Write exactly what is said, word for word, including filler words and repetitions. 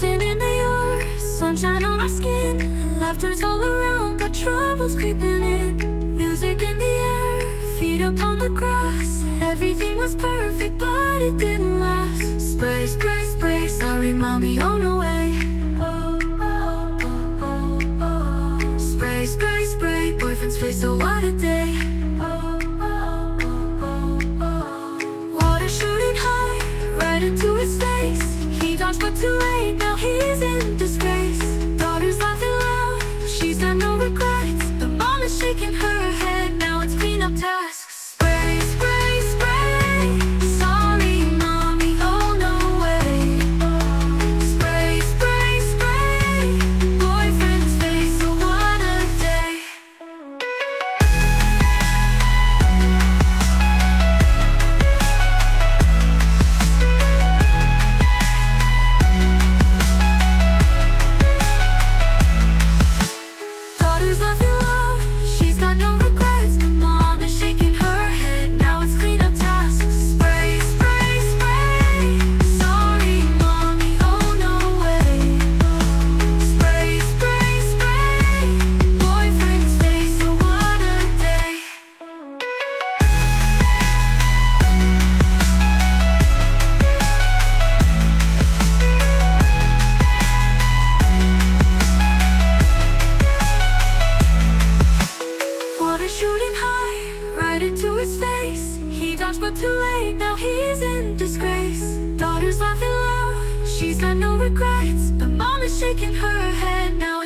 dancing in the yard, sunshine on my skin. Laughter's all around, but trouble's creeping in. Music in the air, feet upon the grass. Everything was perfect, but it didn't last. Spray, spray, spray, sorry mommy, on the way. Oh, oh, oh, oh, oh. Spray, spray, spray, boyfriend's face, oh what a day. Oh, oh, oh, oh, oh. Water shooting high, right into his face. He dodged but too late, now he's in disgrace. Daughter's laughing loud, she's got no regrets. The mom is shaking her head, now it's cleanup task. Spray, spray, spray, sorry mommy, oh no way. Spray, spray, spray, boyfriend's face, oh what a day. Shooting high, right into his face. He dodged but too late, now he's in disgrace. Daughter's laughing loud, she's got no regrets. The mom is shaking her head now.